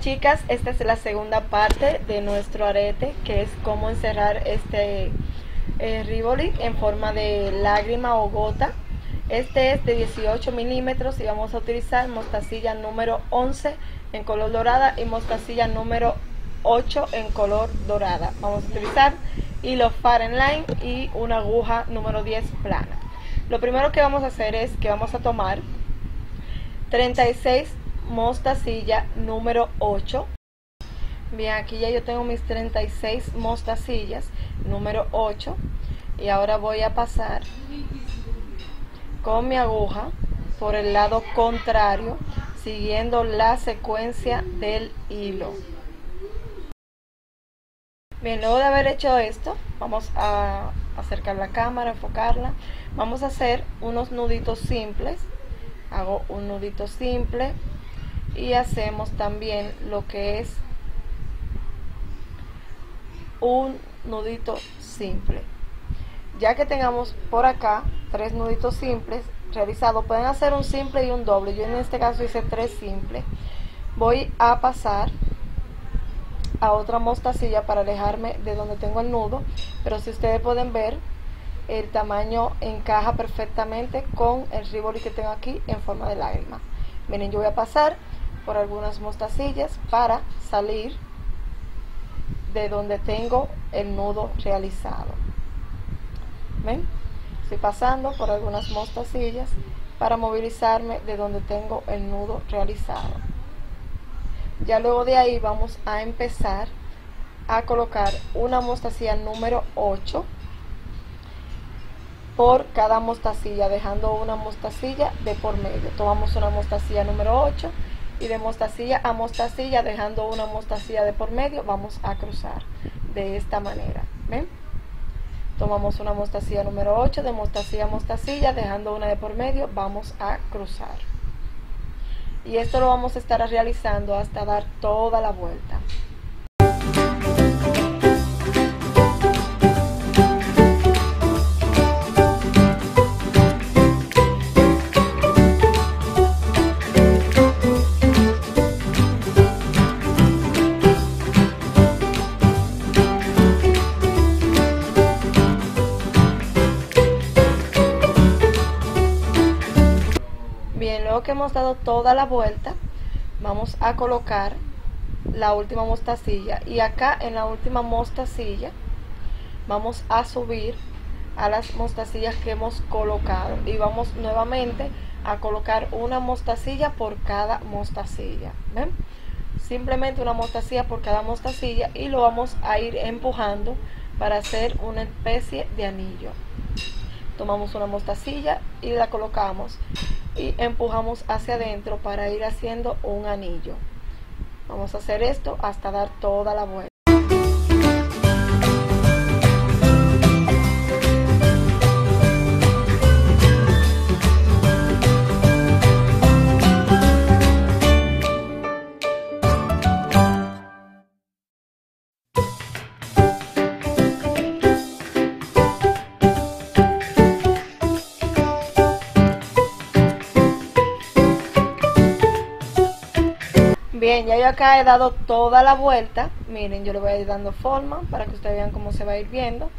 Chicas, esta es la segunda parte de nuestro arete, que es cómo encerrar este rivoli en forma de lágrima o gota. Este es de 18 milímetros y vamos a utilizar mostacilla número 11 en color dorada y mostacilla número 8 en color dorada. Vamos a utilizar hilo Fireline y una aguja número 10 plana. Lo primero que vamos a hacer es que vamos a tomar 36 mostacilla número 8. Bien, aquí ya yo tengo mis 36 mostacillas número 8 y ahora voy a pasar con mi aguja por el lado contrario, siguiendo la secuencia del hilo. Bien, luego de haber hecho esto, vamos a acercar la cámara, enfocarla. Vamos a hacer unos nuditos simples. Hago un nudito simple y hacemos también lo que es un nudito simple. Ya que tengamos por acá tres nuditos simples realizados, pueden hacer un simple y un doble. Yo en este caso hice tres simples. Voy a pasar a otra mostacilla para alejarme de donde tengo el nudo, pero si ustedes pueden ver, el tamaño encaja perfectamente con el rivoli que tengo aquí en forma de lágrima. Miren, yo voy a pasar por algunas mostacillas para salir de donde tengo el nudo realizado. ¿Ven? Estoy pasando por algunas mostacillas para movilizarme de donde tengo el nudo realizado. Ya luego de ahí vamos a empezar a colocar una mostacilla número 8 por cada mostacilla, dejando una mostacilla de por medio. Tomamos una mostacilla número 8 y de mostacilla a mostacilla, dejando una mostacilla de por medio, vamos a cruzar de esta manera. ¿Ven? Tomamos una mostacilla número 8, de mostacilla a mostacilla, dejando una de por medio, vamos a cruzar. Y esto lo vamos a estar realizando hasta dar toda la vuelta. Bien, luego que hemos dado toda la vuelta, vamos a colocar la última mostacilla y acá en la última mostacilla vamos a subir a las mostacillas que hemos colocado y vamos nuevamente a colocar una mostacilla por cada mostacilla. ¿Ven? Simplemente una mostacilla por cada mostacilla y lo vamos a ir empujando para hacer una especie de anillo. Tomamos una mostacilla y la colocamos y empujamos hacia adentro para ir haciendo un anillo. Vamos a hacer esto hasta dar toda la vuelta. Bien, ya yo acá he dado toda la vuelta. Miren, yo le voy a ir dando forma para que ustedes vean cómo se va a ir viendo,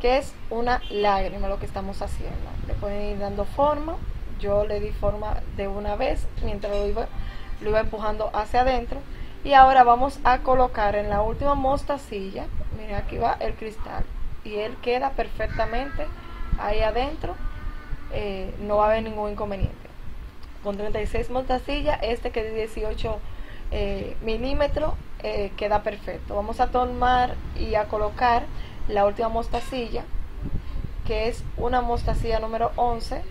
que es una lágrima lo que estamos haciendo. Le pueden ir dando forma. Yo le di forma de una vez mientras lo iba empujando hacia adentro. Y ahora vamos a colocar en la última mostacilla, miren, aquí va el cristal y él queda perfectamente ahí adentro. No va a haber ningún inconveniente. Con 36 mostacillas, este que es de 18 milímetros, queda perfecto. Vamos a tomar y a colocar la última mostacilla, que es una mostacilla número 11,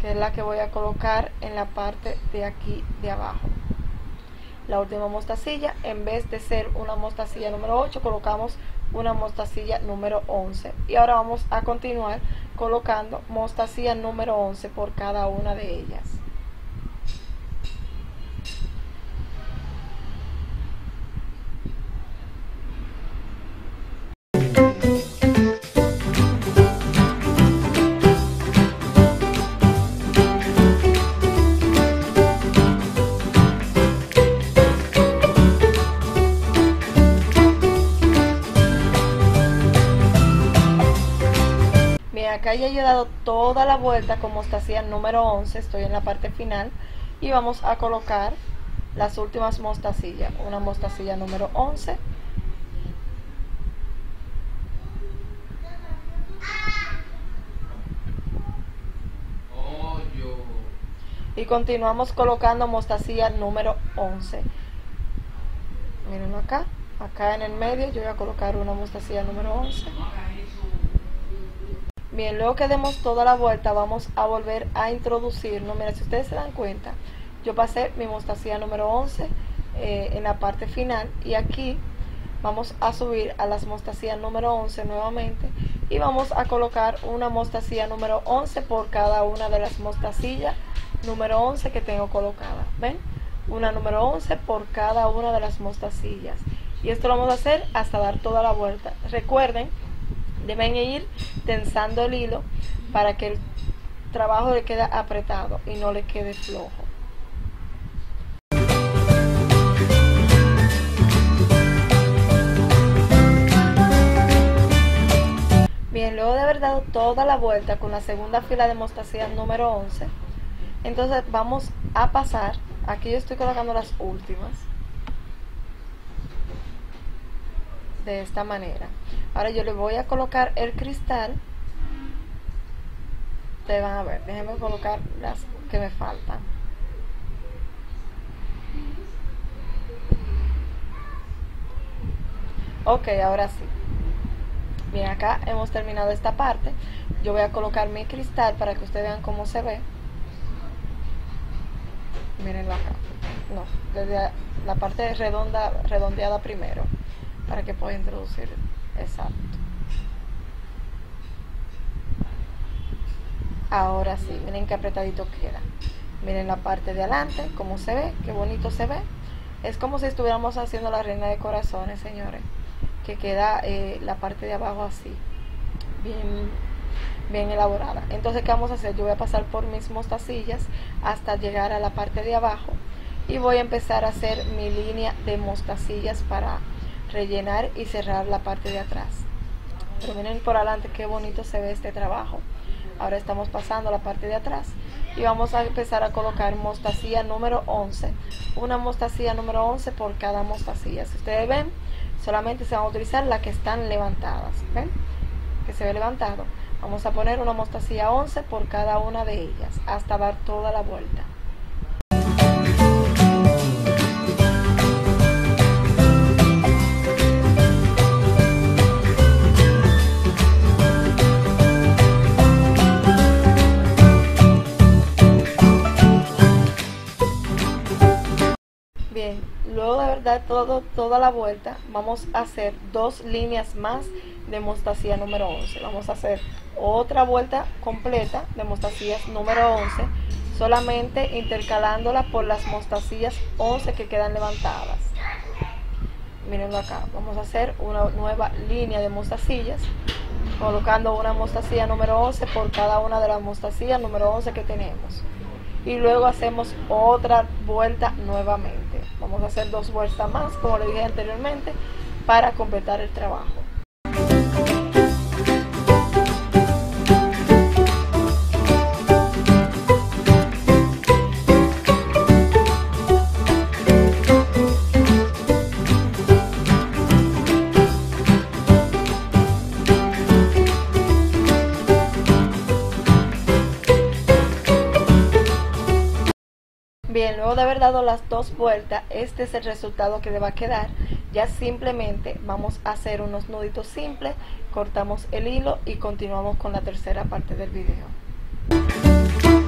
que es la que voy a colocar en la parte de aquí de abajo. La última mostacilla, en vez de ser una mostacilla número 8, colocamos una mostacilla número 11 y ahora vamos a continuar colocando mostacilla número 11 por cada una de ellas. calle yo he dado toda la vuelta con mostacillas número 11, estoy en la parte final y vamos a colocar las últimas mostacillas, una mostacilla número 11 y continuamos colocando mostacilla número 11. Miren acá en el medio yo voy a colocar una mostacilla número 11. Bien, luego que demos toda la vuelta vamos a volver a introducirnos. Miren, si ustedes se dan cuenta, yo pasé mi mostacilla número 11 en la parte final y aquí vamos a subir a las mostacillas número 11 nuevamente y vamos a colocar una mostacilla número 11 por cada una de las mostacillas número 11 que tengo colocada. ¿Ven? Una número 11 por cada una de las mostacillas. Y esto lo vamos a hacer hasta dar toda la vuelta. Recuerden, deben ir tensando el hilo para que el trabajo le quede apretado y no le quede flojo. Bien, luego de haber dado toda la vuelta con la segunda fila de mostacillas número 11, entonces vamos a pasar, aquí yo estoy colocando las últimas de esta manera. Ahora yo le voy a colocar el cristal, ustedes van a ver, déjenme colocar las que me faltan. Ok, ahora sí. Bien, acá hemos terminado esta parte, yo voy a colocar mi cristal para que ustedes vean cómo se ve. Mirenlo acá, no, desde la parte redonda, redondeada primero, para que pueda introducir, exacto. Ahora sí, miren qué apretadito queda. Miren la parte de adelante, cómo se ve, qué bonito se ve. Es como si estuviéramos haciendo la reina de corazones, señores, que queda la parte de abajo así, bien elaborada. Entonces, ¿qué vamos a hacer? Yo voy a pasar por mis mostacillas hasta llegar a la parte de abajo y voy a empezar a hacer mi línea de mostacillas para rellenar y cerrar la parte de atrás. Pero miren por adelante qué bonito se ve este trabajo. Ahora estamos pasando la parte de atrás y vamos a empezar a colocar mostacilla número 11, una mostacilla número 11 por cada mostacilla. Si ustedes ven, solamente se van a utilizar las que están levantadas, ¿ven? Que se ve levantado. Vamos a poner una mostacilla 11 por cada una de ellas, hasta dar toda la vuelta. Bien, luego de haber dado toda la vuelta, vamos a hacer dos líneas más de mostacilla número 11. Vamos a hacer otra vuelta completa de mostacillas número 11, solamente intercalándola por las mostacillas 11 que quedan levantadas. Mirenlo acá, vamos a hacer una nueva línea de mostacillas, colocando una mostacilla número 11 por cada una de las mostacillas número 11 que tenemos. Y luego hacemos otra vuelta nuevamente. Vamos a hacer dos vueltas más, como le dije anteriormente, para completar el trabajo. Bien, luego de haber dado las dos vueltas, este es el resultado que le va a quedar. Ya simplemente vamos a hacer unos nuditos simples, cortamos el hilo y continuamos con la tercera parte del video.